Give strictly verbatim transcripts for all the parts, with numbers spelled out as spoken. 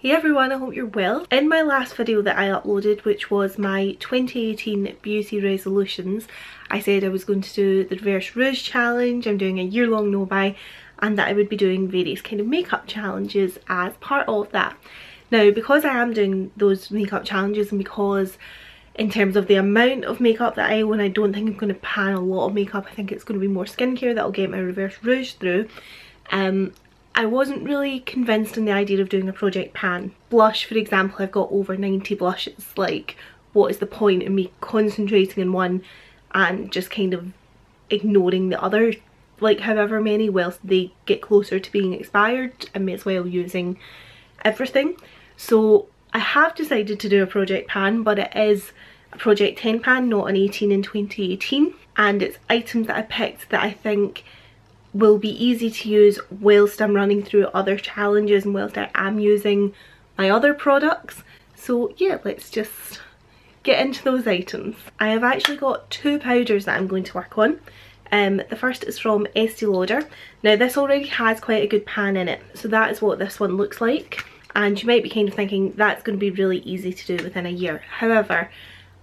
Hey everyone, I hope you're well. In my last video that I uploaded, which was my twenty eighteen beauty resolutions, I said I was going to do the reverse rouge challenge, I'm doing a year long no buy, and that I would be doing various kind of makeup challenges as part of that. Now, because I am doing those makeup challenges and because in terms of the amount of makeup that I own, I don't think I'm going to pan a lot of makeup. I think it's going to be more skincare that'll get my reverse rouge through. Um, I wasn't really convinced in the idea of doing a project pan. Blush, for example, I've got over ninety blushes. Like, what is the point in me concentrating on one and just kind of ignoring the other, like, however many, whilst they get closer to being expired? I may as well using everything. So I have decided to do a project pan, but it is a project ten pan, not an eighteen in twenty eighteen. And it's items that I picked that I think will be easy to use whilst I'm running through other challenges and whilst I am using my other products. So yeah, let's just get into those items. I have actually got two powders that I'm going to work on. Um, the first is from Estee Lauder. Now, this already has quite a good pan in it, so that is what this one looks like. And you might be kind of thinking that's going to be really easy to do within a year. However,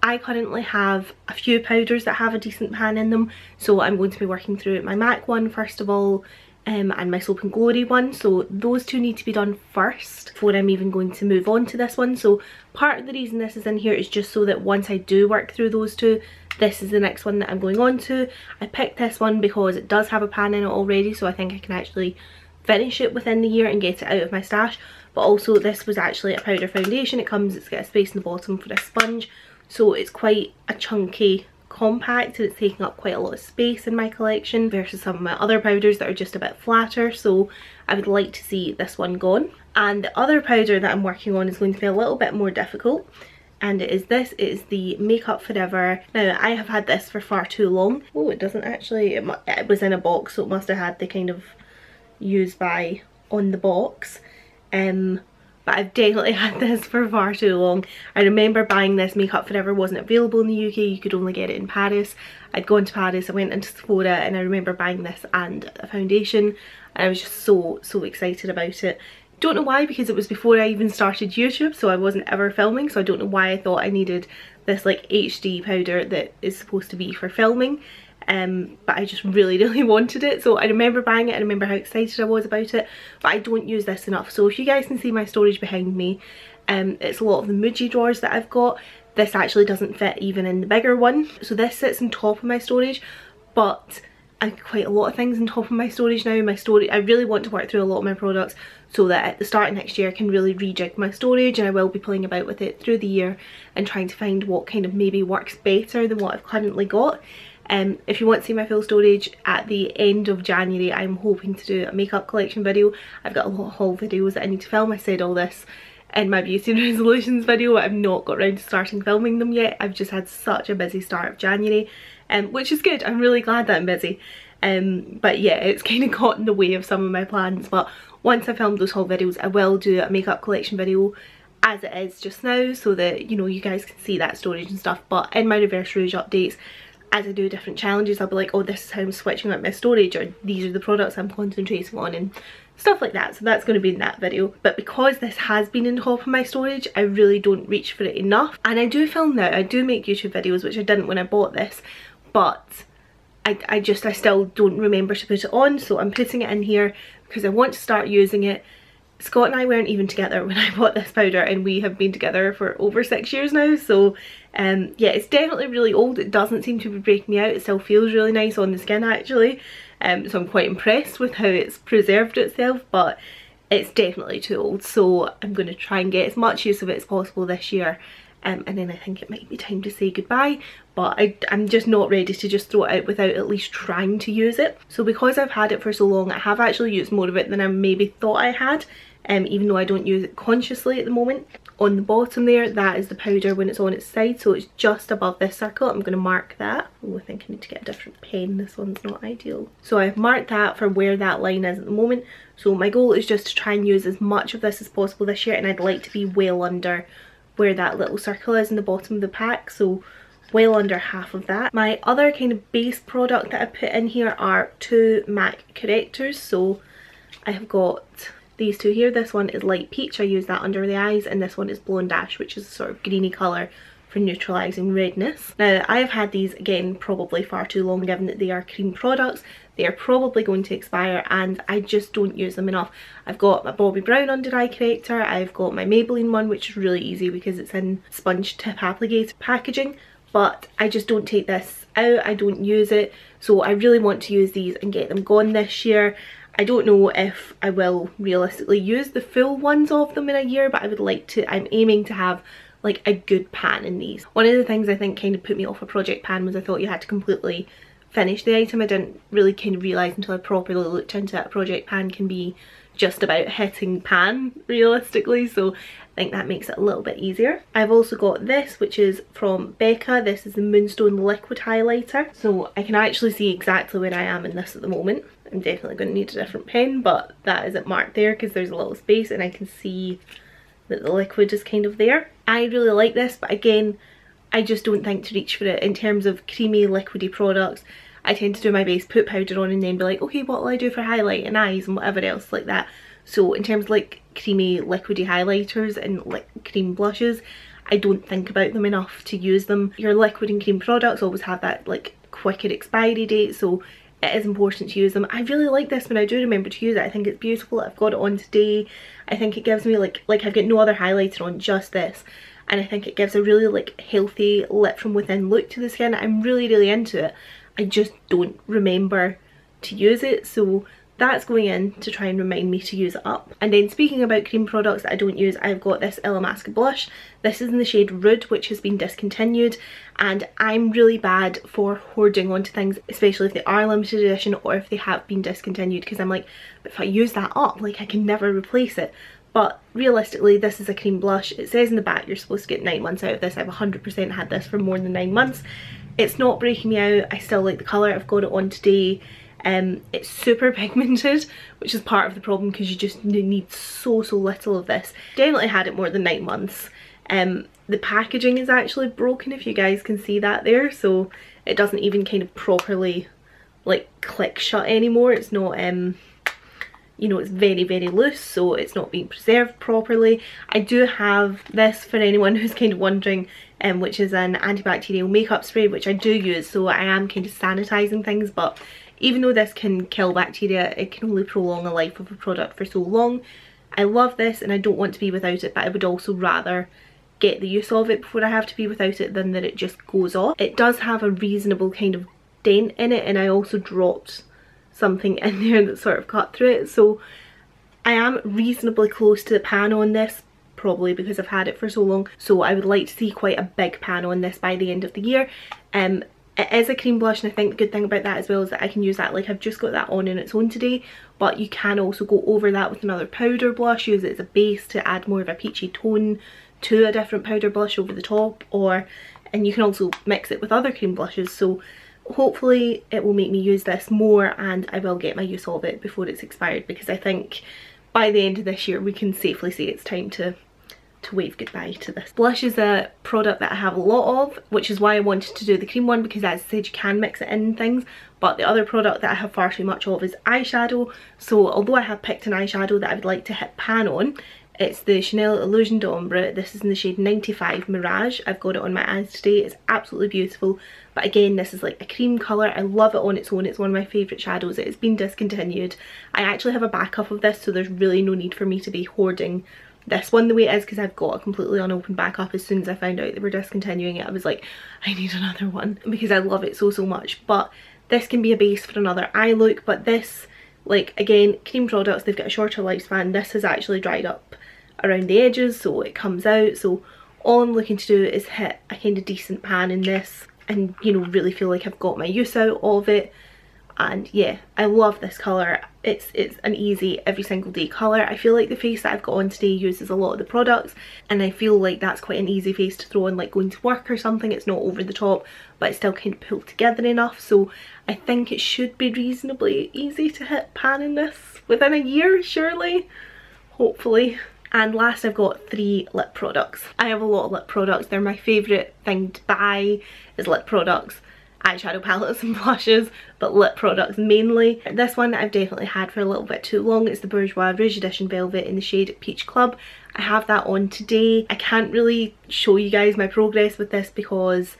I currently have a few powders that have a decent pan in them, so I'm going to be working through my MAC one first of all, um, and my Soap and Glory one, so those two need to be done first before I'm even going to move on to this one. So part of the reason this is in here is just so that once I do work through those two, this is the next one that I'm going on to. I picked this one because it does have a pan in it already, so I think I can actually finish it within the year and get it out of my stash. But also, this was actually a powder foundation. It comes, it's got a space in the bottom for a sponge, so it's quite a chunky compact and it's taking up quite a lot of space in my collection versus some of my other powders that are just a bit flatter, so I would like to see this one gone. And the other powder that I'm working on is going to be a little bit more difficult, and it is this. It is the Make Up For Ever. Now, I have had this for far too long. Oh, it doesn't actually, it, it was in a box, so it must have had the kind of use by on the box. Um, but I've definitely had this for far too long. I remember buying this. Make Up For Ever wasn't available in the U K, you could only get it in Paris. I'd gone to Paris, I went into Sephora, and I remember buying this and a foundation, and I was just so, so excited about it. Don't know why, because it was before I even started YouTube, so I wasn't ever filming, so I don't know why I thought I needed this like H D powder that is supposed to be for filming. Um, but I just really really wanted it, so I remember buying it. I remember how excited I was about it, but I don't use this enough. So if you guys can see my storage behind me, um, it's a lot of the Muji drawers that I've got. This actually doesn't fit even in the bigger one, so this sits on top of my storage, but I have quite a lot of things on top of my storage now. My storage, I really want to work through a lot of my products so that at the start of next year I can really rejig my storage, and I will be playing about with it through the year and trying to find what kind of maybe works better than what I've currently got. Um, if you want to see my full storage, at the end of January I'm hoping to do a makeup collection video. I've got a lot of haul videos that I need to film. I said all this in my beauty resolutions video, but I've not got around to starting filming them yet. I've just had such a busy start of January, um, which is good. I'm really glad that I'm busy, um, but yeah, it's kind of got in the way of some of my plans. But once I film those haul videos, I will do a makeup collection video as it is just now, so that, you know, you guys can see that storage and stuff. But in my reverse rouge updates, as I do different challenges, I'll be like, oh, this is how I'm switching out my storage, or these are the products I'm concentrating on and stuff like that. So that's going to be in that video. But because this has been on top of my storage, I really don't reach for it enough. And I do film now, I do make YouTube videos, which I didn't when I bought this, but I, I just I still don't remember to put it on. So I'm putting it in here because I want to start using it. Scott and I weren't even together when I bought this powder, and we have been together for over six years now. So um, yeah, it's definitely really old. It doesn't seem to be breaking me out. It still feels really nice on the skin actually. Um, so I'm quite impressed with how it's preserved itself, but it's definitely too old. So I'm going to try and get as much use of it as possible this year. Um, and then I think it might be time to say goodbye, but I, I'm just not ready to just throw it out without at least trying to use it. So because I've had it for so long, I have actually used more of it than I maybe thought I had, um, even though I don't use it consciously at the moment. On the bottom there, that is the powder when it's on its side, so it's just above this circle. I'm going to mark that. Oh, I think I need to get a different pen, this one's not ideal. So I've marked that for where that line is at the moment. So my goal is just to try and use as much of this as possible this year, and I'd like to be well under where that little circle is in the bottom of the pack, so well under half of that. My other kind of base product that I put in here are two MAC correctors. So I have got these two here. This one is light peach, I use that under the eyes, and this one is Blown Dash, which is a sort of greeny colour for neutralising redness. Now, I've had these, again, probably far too long, given that they are cream products. They are probably going to expire, and I just don't use them enough. I've got my Bobbi Brown under eye corrector, I've got my Maybelline one, which is really easy because it's in sponge tip applicator packaging, but I just don't take this out, I don't use it, so I really want to use these and get them gone this year. I don't know if I will realistically use the full ones of them in a year, but I would like to. I'm aiming to have like a good pan in these. One of the things I think kind of put me off a project pan was I thought you had to completely finish the item. I didn't really kind of realise until I properly looked into it, a project pan can be just about hitting pan realistically, so I think that makes it a little bit easier. I've also got this, which is from Becca. This is the Moonstone Liquid Highlighter, so I can actually see exactly where I am in this at the moment. I'm definitely going to need a different pen, but that isn't marked there because there's a little space and I can see that the liquid is kind of there. I really like this, but again, I just don't think to reach for it in terms of creamy, liquidy products. I tend to do my base, put powder on and then be like, okay, what will I do for highlight and eyes and whatever else like that. So in terms of like creamy, liquidy highlighters and like cream blushes, I don't think about them enough to use them. Your liquid and cream products always have that like quicker expiry date, so it is important to use them. I really like this when I do remember to use it. I think it's beautiful. I've got it on today. I think it gives me like, like I've got no other highlighter on, just this. And I think it gives a really like healthy lip from within look to the skin. I'm really, really into it. I just don't remember to use it, so that's going in to try and remind me to use it up. And then speaking about cream products that I don't use, I've got this Illamasqua blush. This is in the shade Rude, which has been discontinued, and I'm really bad for hoarding onto things, especially if they are limited edition or if they have been discontinued, because I'm like, but if I use that up, like I can never replace it. But realistically, this is a cream blush. It says in the back you're supposed to get nine months out of this. I've one hundred percent had this for more than nine months. It's not breaking me out. I still like the colour. I've got it on today. Um, it's super pigmented, which is part of the problem because you just need so, so little of this. Definitely had it more than nine months. Um, the packaging is actually broken, if you guys can see that there. So it doesn't even kind of properly like click shut anymore. It's not, um, you know, it's very, very loose, so it's not being preserved properly. I do have this for anyone who's kind of wondering, um, which is an antibacterial makeup spray, which I do use, so I am kind of sanitising things, but even though this can kill bacteria, it can only prolong the life of a product for so long. I love this and I don't want to be without it, but I would also rather get the use of it before I have to be without it than that it just goes off. It does have a reasonable kind of dent in it, and I also dropped something in there that sort of cut through it, so I am reasonably close to the pan on this, probably because I've had it for so long, so I would like to see quite a big pan on this by the end of the year. Um, it is a cream blush, and I think the good thing about that as well is that I can use that, like I've just got that on in its own today, but you can also go over that with another powder blush, use it as a base to add more of a peachy tone to a different powder blush over the top, or, and you can also mix it with other cream blushes, so hopefully it will make me use this more and I will get my use of it before it's expired, because I think by the end of this year we can safely say it's time to to wave goodbye to this. Blush is a product that I have a lot of, which is why I wanted to do the cream one, because as I said, you can mix it in things, but the other product that I have far too much of is eyeshadow. So although I have picked an eyeshadow that I would like to hit pan on, it's the Chanel Illusion d'Ombre. This is in the shade ninety-five Mirage. I've got it on my eyes today. It's absolutely beautiful. But again, this is like a cream colour. I love it on its own. It's one of my favourite shadows. It's been discontinued. I actually have a backup of this, so there's really no need for me to be hoarding this one the way it is, because I've got a completely unopened backup. As soon as I found out they were discontinuing it, I was like, I need another one because I love it so, so much. But this can be a base for another eye look. But this, like, again, cream products, they've got a shorter lifespan. This has actually dried up around the edges, so it comes out. So all I'm looking to do is hit a kind of decent pan in this and, you know, really feel like I've got my use out of it. And yeah, I love this colour. It's it's an easy every single day colour. I feel like the face that I've got on today uses a lot of the products, and I feel like that's quite an easy face to throw on like going to work or something. It's not over the top, but it's still kind of pulled together enough, so I think it should be reasonably easy to hit pan in this within a year, surely, hopefully. And last, I've got three lip products. I have a lot of lip products. They're my favourite thing to buy is lip products. eyeshadow palettes and blushes, but lip products mainly. This one I've definitely had for a little bit too long. It's the Bourjois Rouge Edition Velvet in the shade Peach Club. I have that on today. I can't really show you guys my progress with this because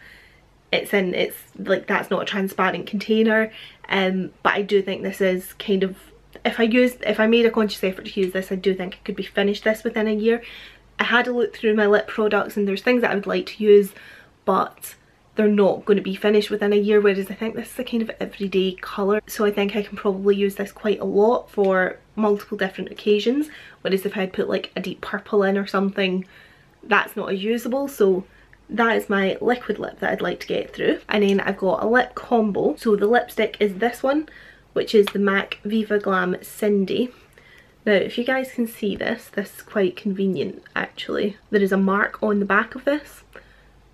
it's in, it's like, that's not a transparent container, um, but I do think this is kind of, if I used, if I made a conscious effort to use this, I do think I could be finished this within a year. I had a look through my lip products and there's things that I would like to use, but they're not going to be finished within a year, whereas I think this is a kind of everyday colour, so I think I can probably use this quite a lot for multiple different occasions, whereas if I had put like a deep purple in or something, that's not as usable. So that is my liquid lip that I'd like to get through. And then I've got a lip combo. So the lipstick is this one, which is the MAC Viva Glam Cyndi. Now, if you guys can see this, this is quite convenient actually. There is a mark on the back of this.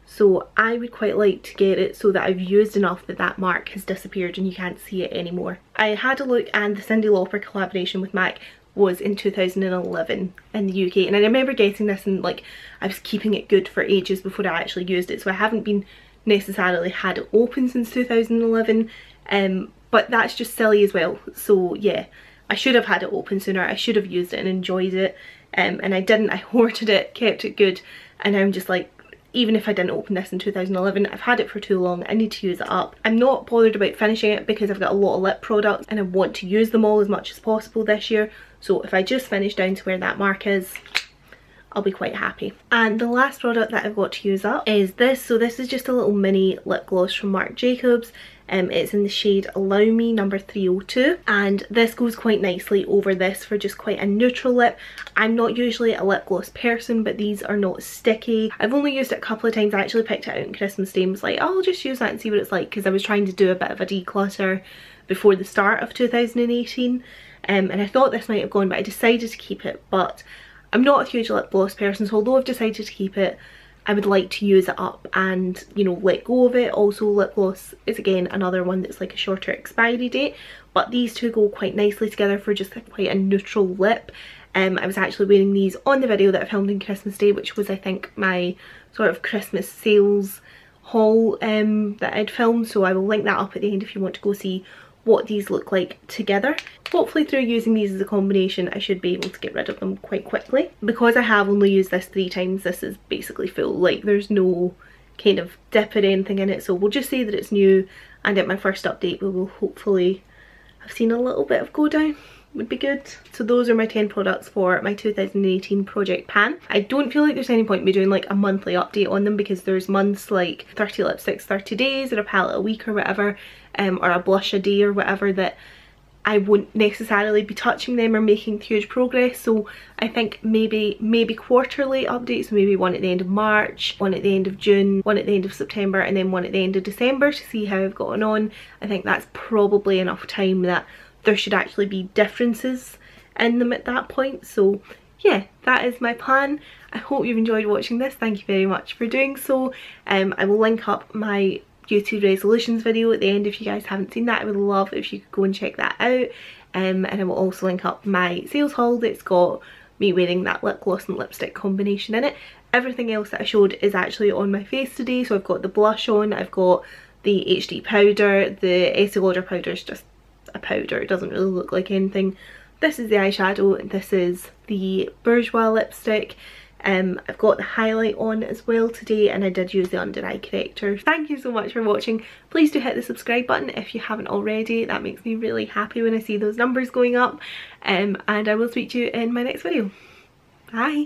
So I would quite like to get it so that I've used enough that that mark has disappeared and you can't see it anymore. I had a look, and the Cyndi Lauper collaboration with MAC was in two thousand eleven in the U K, and I remember getting this and like I was keeping it good for ages before I actually used it, so I haven't been necessarily had it open since two thousand eleven, um, but that's just silly as well. So yeah, I should have had it open sooner, I should have used it and enjoyed it, um, and I didn't. I hoarded it, kept it good, and I'm just like, even if I didn't open this in two thousand eleven, I've had it for too long, I need to use it up. I'm not bothered about finishing it because I've got a lot of lip products and I want to use them all as much as possible this year, so if I just finish down to where that mark is, I'll be quite happy. And the last product that I've got to use up is this. So this is just a little mini lip gloss from Marc Jacobs. Um, it's in the shade Allow Me number three oh two, and this goes quite nicely over this for just quite a neutral lip. I'm not usually a lip gloss person, but these are not sticky. I've only used it a couple of times. I actually picked it out on Christmas Day and was like, oh, I'll just use that and see what it's like, because I was trying to do a bit of a declutter before the start of two thousand eighteen, um, and I thought this might have gone, but I decided to keep it. But I'm not a huge lip gloss person, so although I've decided to keep it, I would like to use it up and, you know, let go of it. Also, lip gloss is again another one that's like a shorter expiry date, but these two go quite nicely together for just like quite a neutral lip. Um, I was actually wearing these on the video that I filmed on Christmas Day, which was I think my sort of Christmas sales haul um, that I'd filmed, so I will link that up at the end if you want to go see what these look like together. Hopefully through using these as a combination, I should be able to get rid of them quite quickly. Because I have only used this three times, this is basically full, like there's no kind of dip or anything in it, so we'll just say that it's new, and at my first update we will hopefully have seen a little bit of go down. Would be good. So those are my ten products for my two thousand eighteen Project Pan. I don't feel like there's any point in me doing like a monthly update on them, because there's months like thirty lipsticks, thirty days, or a palette a week or whatever, um, or a blush a day or whatever, that I won't necessarily be touching them or making huge progress. So I think maybe maybe quarterly updates, maybe one at the end of March, one at the end of June, one at the end of September, and then one at the end of December to see how I've gotten on. I think that's probably enough time that there should actually be differences in them at that point. So yeah, that is my plan. I hope you've enjoyed watching this. Thank you very much for doing so. Um, I will link up my YouTube resolutions video at the end if you guys haven't seen that. I would love if you could go and check that out. Um, and I will also link up my sales haul that's got me wearing that lip gloss and lipstick combination in it. Everything else that I showed is actually on my face today. So I've got the blush on, I've got the H D powder, the Estee Lauder powder is just a powder, it doesn't really look like anything. This is the eyeshadow, and this is the Bourjois lipstick. Um, I've got the highlight on as well today, and I did use the under eye corrector. Thank you so much for watching. Please do hit the subscribe button if you haven't already. That makes me really happy when I see those numbers going up, um, and I will speak to you in my next video. Bye!